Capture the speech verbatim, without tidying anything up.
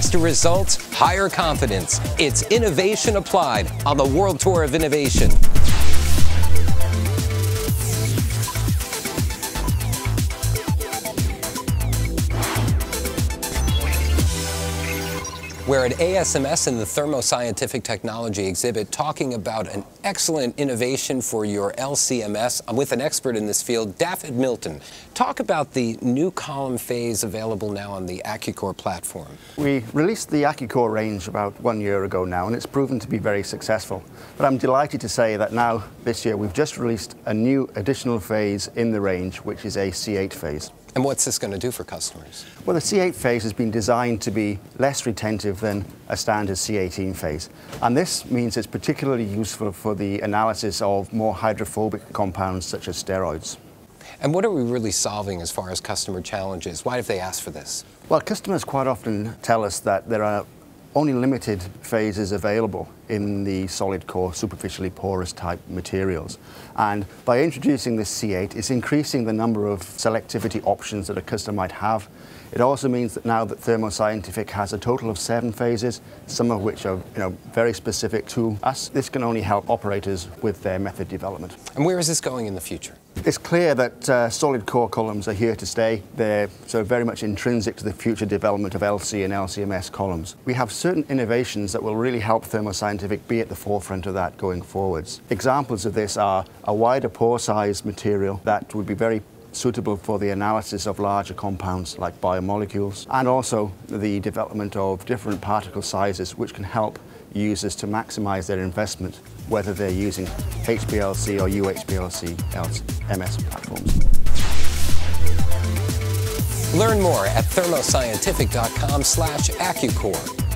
faster results, higher confidence. It's innovation applied on the World Tour of Innovation. We're at A S M S in the Thermo Scientific Technology exhibit talking about an excellent innovation for your L C M S. I'm with an expert in this field, Dafydd Milton. Talk about the new column phase available now on the AccuCore platform. We released the AccuCore range about one year ago now, and it's proven to be very successful. But I'm delighted to say that now, this year, we've just released a new additional phase in the range, which is a C eight phase. And what's this going to do for customers? Well, the C eight phase has been designed to be less retentive than a standard C eighteen phase. And this means it's particularly useful for the analysis of more hydrophobic compounds such as steroids. And what are we really solving as far as customer challenges? Why have they asked for this? Well, customers quite often tell us that there are only limited phases available in the solid core, superficially porous type materials. And by introducing this C eight, it's increasing the number of selectivity options that a customer might have. It also means that now that Thermo Scientific has a total of seven phases, some of which are you know, very specific to us, this can only help operators with their method development. And where is this going in the future? It's clear that uh, solid core columns are here to stay. They're so very much intrinsic to the future development of L C and L C M S columns. We have certain innovations that will really help Thermo Scientific be at the forefront of that going forwards. Examples of this are a wider pore size material that would be very suitable for the analysis of larger compounds like biomolecules, and also the development of different particle sizes which can help users to maximize their investment, whether they're using H P L C or U H P L C L C M S platforms. Learn more at thermoscientific dot com slash AccuCore.